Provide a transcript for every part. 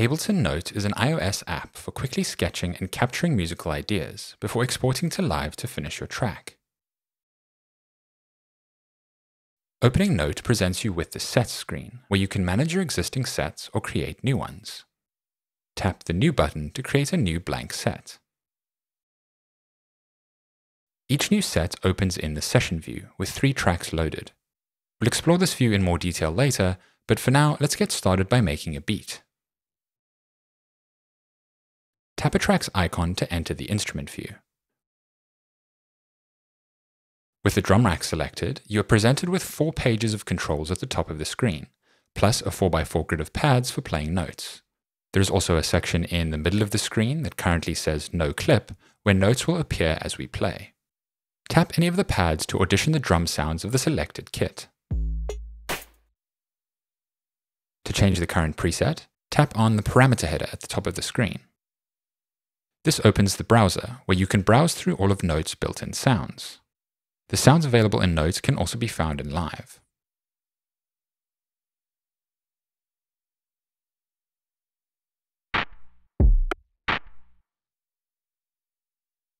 Ableton Note is an iOS app for quickly sketching and capturing musical ideas before exporting to Live to finish your track. Opening Note presents you with the Sets screen, where you can manage your existing sets or create new ones. Tap the New button to create a new blank set. Each new set opens in the Session View with 3 tracks loaded. We'll explore this view in more detail later, but for now, let's get started by making a beat. Tap a track's icon to enter the instrument view. With the drum rack selected, you are presented with 4 pages of controls at the top of the screen, plus a 4x4 grid of pads for playing notes. There is also a section in the middle of the screen that currently says No Clip, where notes will appear as we play. Tap any of the pads to audition the drum sounds of the selected kit. To change the current preset, tap on the parameter header at the top of the screen. This opens the browser, where you can browse through all of Note's built-in sounds. The sounds available in Note can also be found in Live.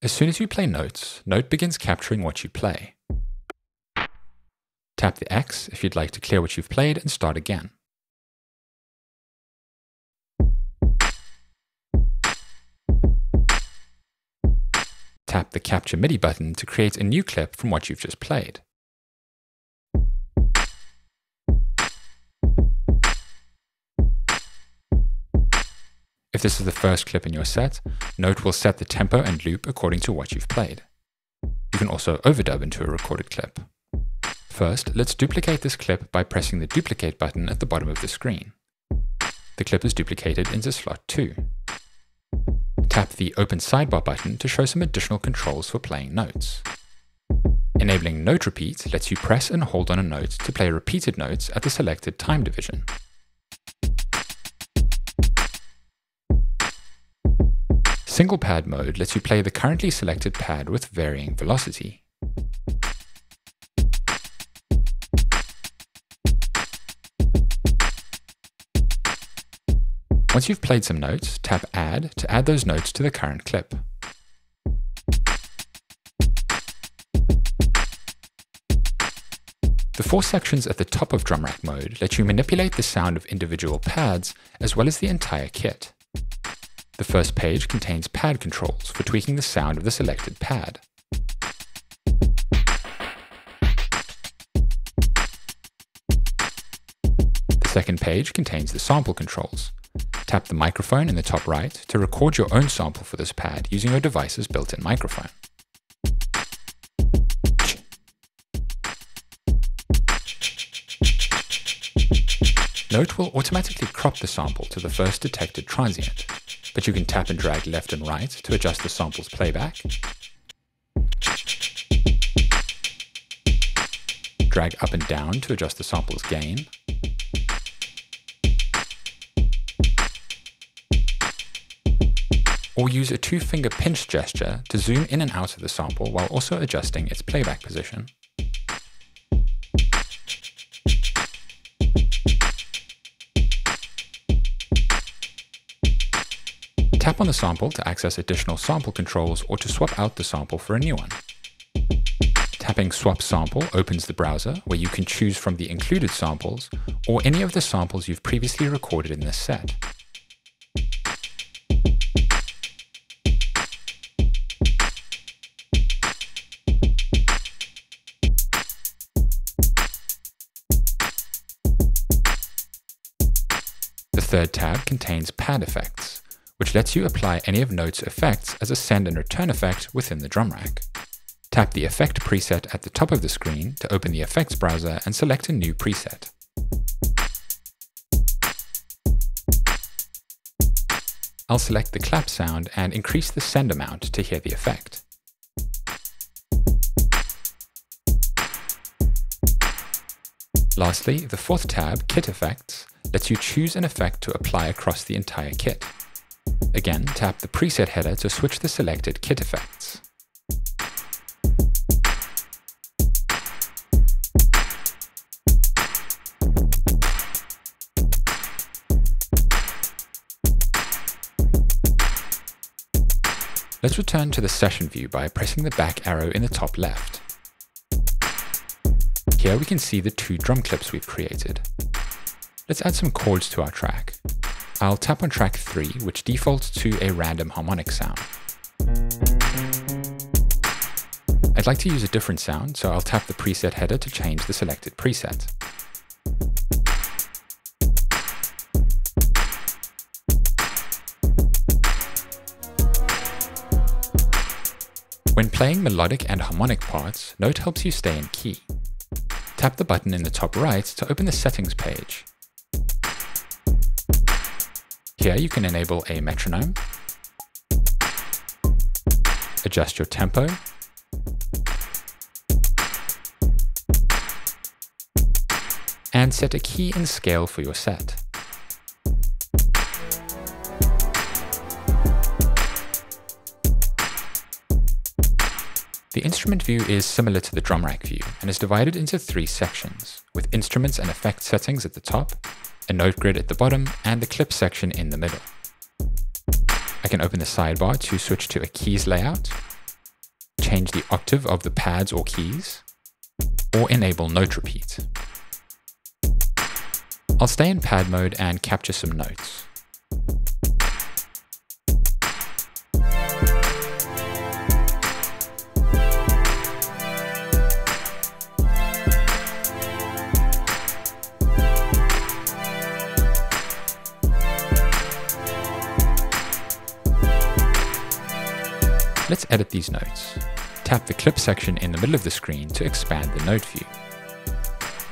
As soon as you play notes, Note begins capturing what you play. Tap the X if you'd like to clear what you've played and start again. Tap the Capture MIDI button to create a new clip from what you've just played. If this is the first clip in your set, Note will set the tempo and loop according to what you've played. You can also overdub into a recorded clip. First, let's duplicate this clip by pressing the Duplicate button at the bottom of the screen. The clip is duplicated into slot 2. Tap the Open Sidebar button to show some additional controls for playing notes. Enabling Note Repeat lets you press and hold on a note to play repeated notes at the selected time division. Single Pad mode lets you play the currently selected pad with varying velocity. Once you've played some notes, tap Add to add those notes to the current clip. The 4 sections at the top of drum rack mode let you manipulate the sound of individual pads as well as the entire kit. The first page contains pad controls for tweaking the sound of the selected pad. The second page contains the sample controls. Tap the microphone in the top right to record your own sample for this pad using your device's built-in microphone. Note will automatically crop the sample to the first detected transient, but you can tap and drag left and right to adjust the sample's playback, drag up and down to adjust the sample's gain, or use a 2-finger pinch gesture to zoom in and out of the sample while also adjusting its playback position. Tap on the sample to access additional sample controls or to swap out the sample for a new one. Tapping Swap Sample opens the browser where you can choose from the included samples or any of the samples you've previously recorded in this set. The third tab contains Pad Effects, which lets you apply any of Note's effects as a send and return effect within the drum rack. Tap the Effect preset at the top of the screen to open the Effects browser and select a new preset. I'll select the clap sound and increase the send amount to hear the effect. Lastly, the 4th tab, Kit Effects, lets you choose an effect to apply across the entire kit. Again, tap the preset header to switch the selected kit effects. Let's return to the session view by pressing the back arrow in the top left. Here we can see the two drum clips we've created. Let's add some chords to our track. I'll tap on track 3, which defaults to a random harmonic sound. I'd like to use a different sound, so I'll tap the preset header to change the selected preset. When playing melodic and harmonic parts, Note helps you stay in key. Tap the button in the top right to open the settings page. Here you can enable a metronome, adjust your tempo, and set a key and scale for your set. The instrument view is similar to the drum rack view and is divided into 3 sections, with instruments and effect settings at the top, a note grid at the bottom, and the clip section in the middle. I can open the sidebar to switch to a keys layout, change the octave of the pads or keys, or enable note repeat. I'll stay in pad mode and capture some notes. Let's edit these notes. Tap the clip section in the middle of the screen to expand the note view.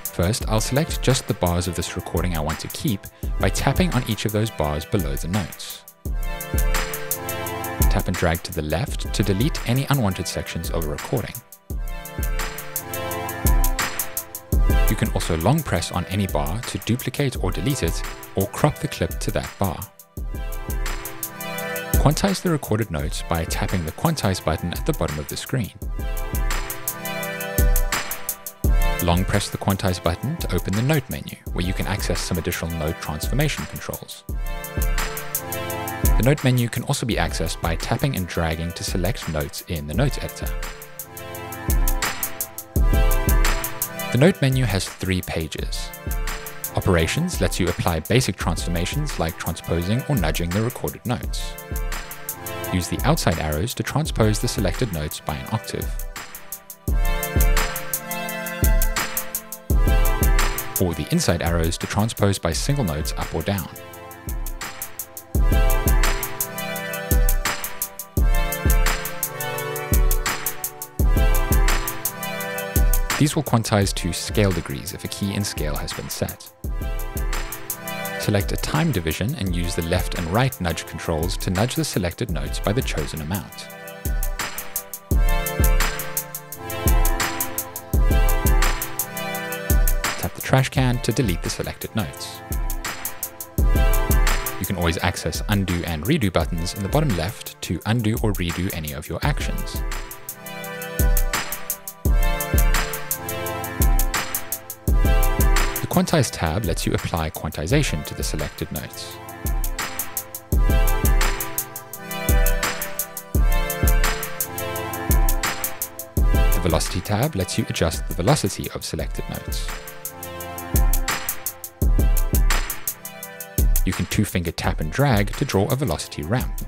First, I'll select just the bars of this recording I want to keep by tapping on each of those bars below the notes. Tap and drag to the left to delete any unwanted sections of a recording. You can also long press on any bar to duplicate or delete it, or crop the clip to that bar. Quantize the recorded notes by tapping the Quantize button at the bottom of the screen. Long press the Quantize button to open the Note menu, where you can access some additional note transformation controls. The Note menu can also be accessed by tapping and dragging to select notes in the Note editor. The Note menu has 3 pages. Operations lets you apply basic transformations like transposing or nudging the recorded notes. Use the outside arrows to transpose the selected notes by an octave. Or the inside arrows to transpose by single notes up or down. These will quantize to scale degrees if a key and scale has been set. Select a time division and use the left and right nudge controls to nudge the selected notes by the chosen amount. Tap the trash can to delete the selected notes. You can always access undo and redo buttons in the bottom left to undo or redo any of your actions. The Quantize tab lets you apply quantization to the selected notes. The Velocity tab lets you adjust the velocity of selected notes. You can 2-finger tap and drag to draw a velocity ramp.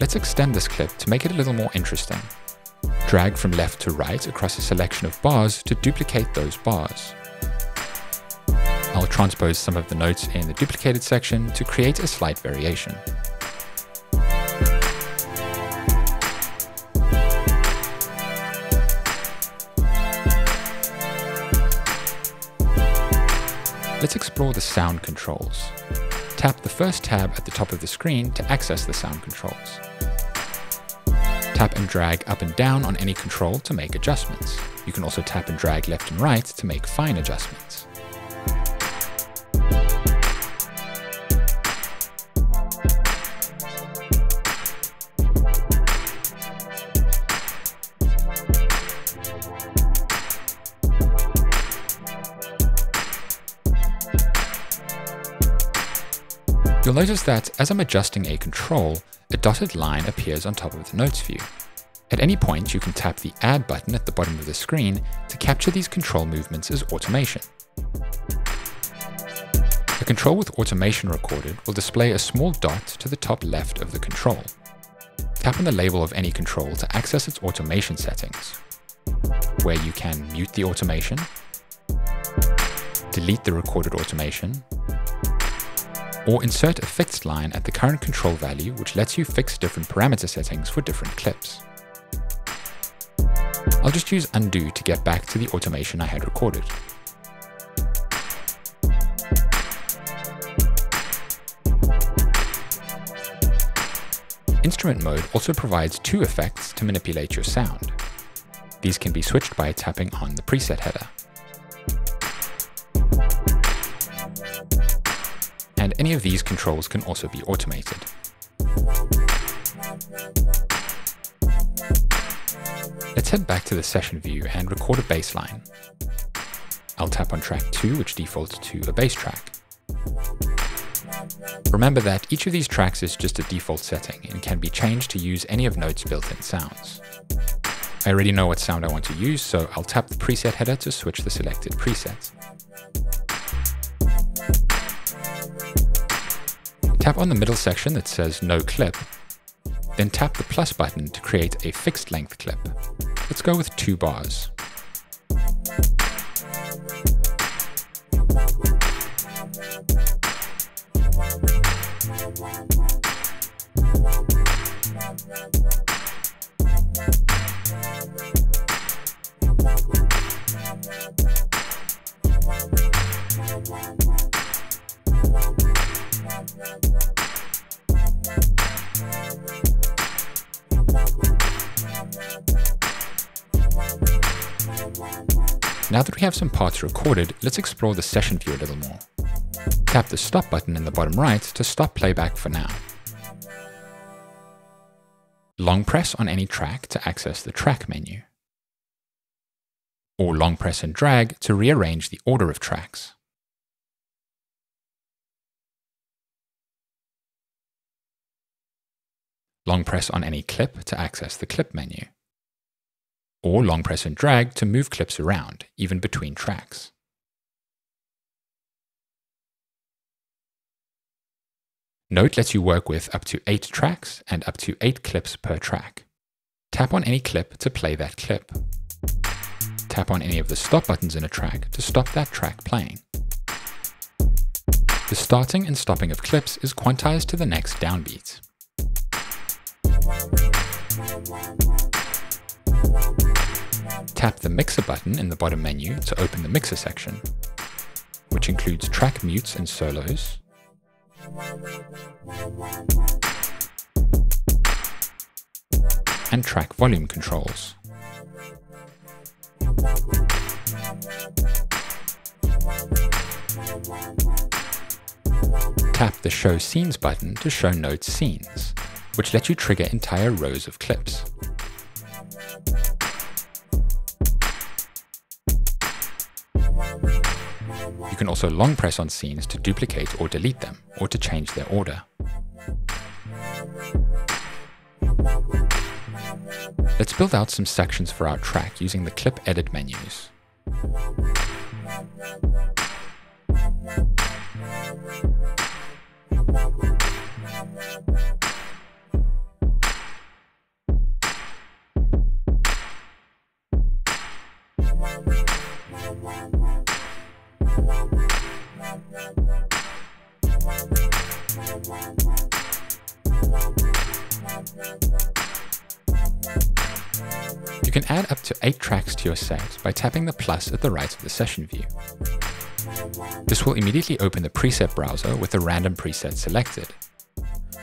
Let's extend this clip to make it a little more interesting. Drag from left to right across a selection of bars to duplicate those bars. I'll transpose some of the notes in the duplicated section to create a slight variation. Let's explore the sound controls. Tap the first tab at the top of the screen to access the sound controls. Tap and drag up and down on any control to make adjustments. You can also tap and drag left and right to make fine adjustments. You'll notice that as I'm adjusting a control, a dotted line appears on top of the notes view. At any point, you can tap the Add button at the bottom of the screen to capture these control movements as automation. A control with automation recorded will display a small dot to the top left of the control. Tap on the label of any control to access its automation settings, where you can mute the automation, delete the recorded automation, or insert a fixed line at the current control value, which lets you fix different parameter settings for different clips. I'll just use undo to get back to the automation I had recorded. Instrument mode also provides two effects to manipulate your sound. These can be switched by tapping on the preset header. And any of these controls can also be automated. Let's head back to the session view and record a bass line. I'll tap on track 2, which defaults to a bass track. Remember that each of these tracks is just a default setting and can be changed to use any of Note's built-in sounds. I already know what sound I want to use, so I'll tap the preset header to switch the selected preset. Tap on the middle section that says No Clip, then tap the plus button to create a fixed length clip. Let's go with 2 bars. Now that we have some parts recorded, let's explore the session view a little more. Tap the stop button in the bottom right to stop playback for now. Long press on any track to access the track menu. Or long press and drag to rearrange the order of tracks. Long press on any clip to access the clip menu. Or long press and drag to move clips around, even between tracks. Note lets you work with up to 8 tracks and up to 8 clips per track. Tap on any clip to play that clip. Tap on any of the stop buttons in a track to stop that track playing. The starting and stopping of clips is quantized to the next downbeat. Tap the mixer button in the bottom menu to open the mixer section, which includes track mutes and solos, and track volume controls. Tap the Show Scenes button to show Note's scenes, which let you trigger entire rows of clips. You can also long press on scenes to duplicate or delete them, or to change their order. Let's build out some sections for our track using the clip edit menus. You can add up to 8 tracks to your set by tapping the plus at the right of the session view. This will immediately open the preset browser with a random preset selected,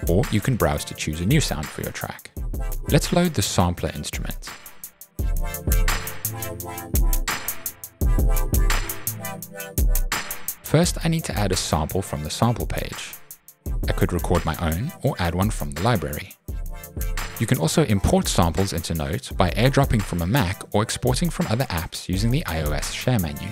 or you can browse to choose a new sound for your track. Let's load the sampler instrument. First, I need to add a sample from the sample page. I could record my own or add one from the library. You can also import samples into Note by airdropping from a Mac or exporting from other apps using the iOS share menu.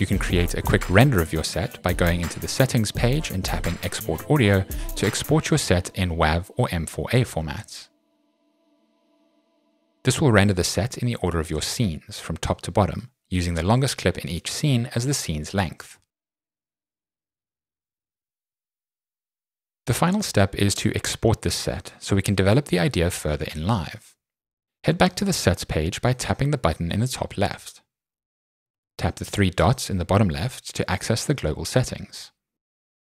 You can create a quick render of your set by going into the settings page and tapping export audio to export your set in WAV or M4A formats. This will render the set in the order of your scenes from top to bottom, using the longest clip in each scene as the scene's length. The final step is to export this set so we can develop the idea further in Live. Head back to the Sets page by tapping the button in the top left. Tap the three dots in the bottom left to access the global settings.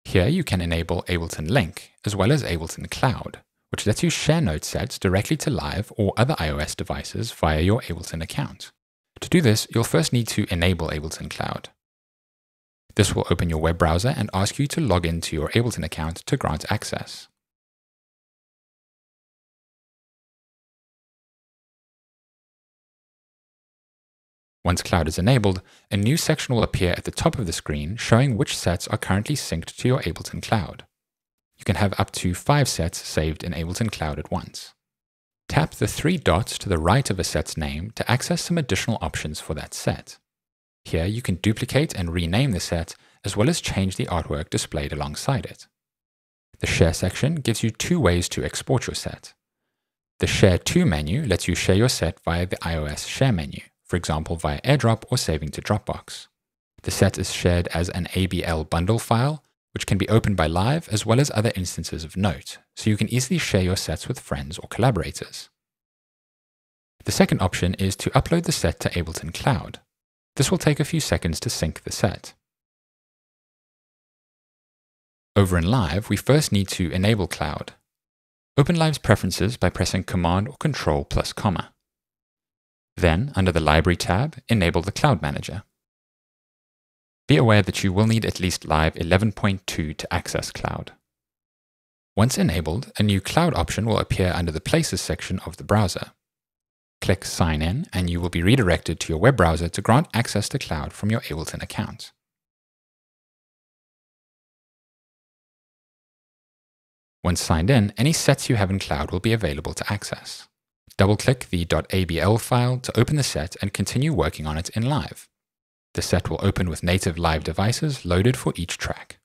Here you can enable Ableton Link, as well as Ableton Cloud, which lets you share note sets directly to Live or other iOS devices via your Ableton account. To do this, you'll first need to enable Ableton Cloud. This will open your web browser and ask you to log into your Ableton account to grant access. Once Cloud is enabled, a new section will appear at the top of the screen showing which sets are currently synced to your Ableton Cloud. You can have up to 5 sets saved in Ableton Cloud at once. Tap the three dots to the right of a set's name to access some additional options for that set. Here you can duplicate and rename the set, as well as change the artwork displayed alongside it. The Share section gives you 2 ways to export your set. The Share To menu lets you share your set via the iOS Share menu, for example via AirDrop or saving to Dropbox. The set is shared as an ABL bundle file, which can be opened by Live as well as other instances of Note, so you can easily share your sets with friends or collaborators. The second option is to upload the set to Ableton Cloud. This will take a few seconds to sync the set. Over in Live, we first need to enable Cloud. Open Live's preferences by pressing Command or Control plus comma. Then, under the Library tab, enable the Cloud Manager. Be aware that you will need at least Live 11.2 to access Cloud. Once enabled, a new Cloud option will appear under the Places section of the browser. Click Sign In and you will be redirected to your web browser to grant access to Cloud from your Ableton account. Once signed in, any sets you have in Cloud will be available to access. Double-click the .abl file to open the set and continue working on it in Live. The set will open with native Live devices loaded for each track.